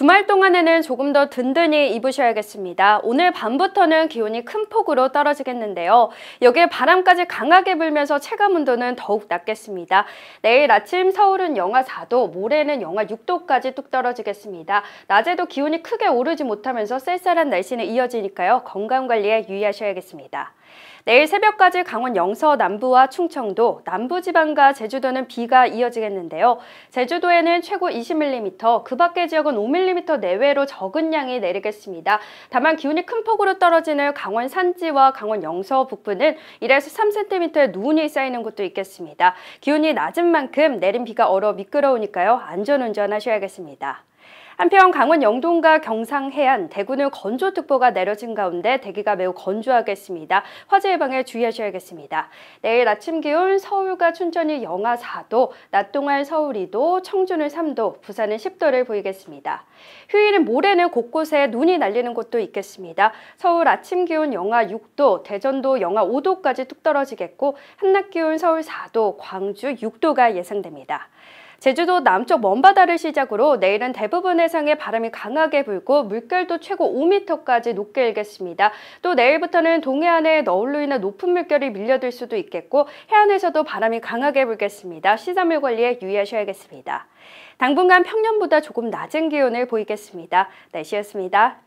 주말 동안에는 조금 더 든든히 입으셔야겠습니다. 오늘 밤부터는 기온이 큰 폭으로 떨어지겠는데요. 여기에 바람까지 강하게 불면서 체감 온도는 더욱 낮겠습니다. 내일 아침 서울은 영하 4도, 모레는 영하 6도까지 뚝 떨어지겠습니다. 낮에도 기온이 크게 오르지 못하면서 쌀쌀한 날씨는 이어지니까요. 건강관리에 유의하셔야겠습니다. 내일 새벽까지 강원 영서 남부와 충청도, 남부지방과 제주도는 비가 이어지겠는데요. 제주도에는 최고 20mm, 그 밖의 지역은 5mm 내외로 적은 양이 내리겠습니다. 다만 기온이 큰 폭으로 떨어지는 강원 산지와 강원 영서 북부는 1에서 3cm의 눈이 쌓이는 곳도 있겠습니다. 기온이 낮은 만큼 내린 비가 얼어 미끄러우니까요. 안전운전 하셔야겠습니다. 한편 강원 영동과 경상 해안, 대구는 건조특보가 내려진 가운데 대기가 매우 건조하겠습니다. 화재 예방에 주의하셔야겠습니다. 내일 아침 기온 서울과 춘천이 영하 4도, 낮 동안 서울 2도, 청주는 3도, 부산은 10도를 보이겠습니다. 휴일인 모레는 곳곳에 눈이 날리는 곳도 있겠습니다. 서울 아침 기온 영하 6도, 대전도 영하 5도까지 뚝 떨어지겠고 한낮 기온 서울 4도, 광주 6도가 예상됩니다. 제주도 남쪽 먼바다를 시작으로 내일은 대부분 해상에 바람이 강하게 불고 물결도 최고 5m까지 높게 일겠습니다. 또 내일부터는 동해안에 너울로 인해 높은 물결이 밀려들 수도 있겠고 해안에서도 바람이 강하게 불겠습니다. 시설물 관리에 유의하셔야겠습니다. 당분간 평년보다 조금 낮은 기온을 보이겠습니다. 날씨였습니다.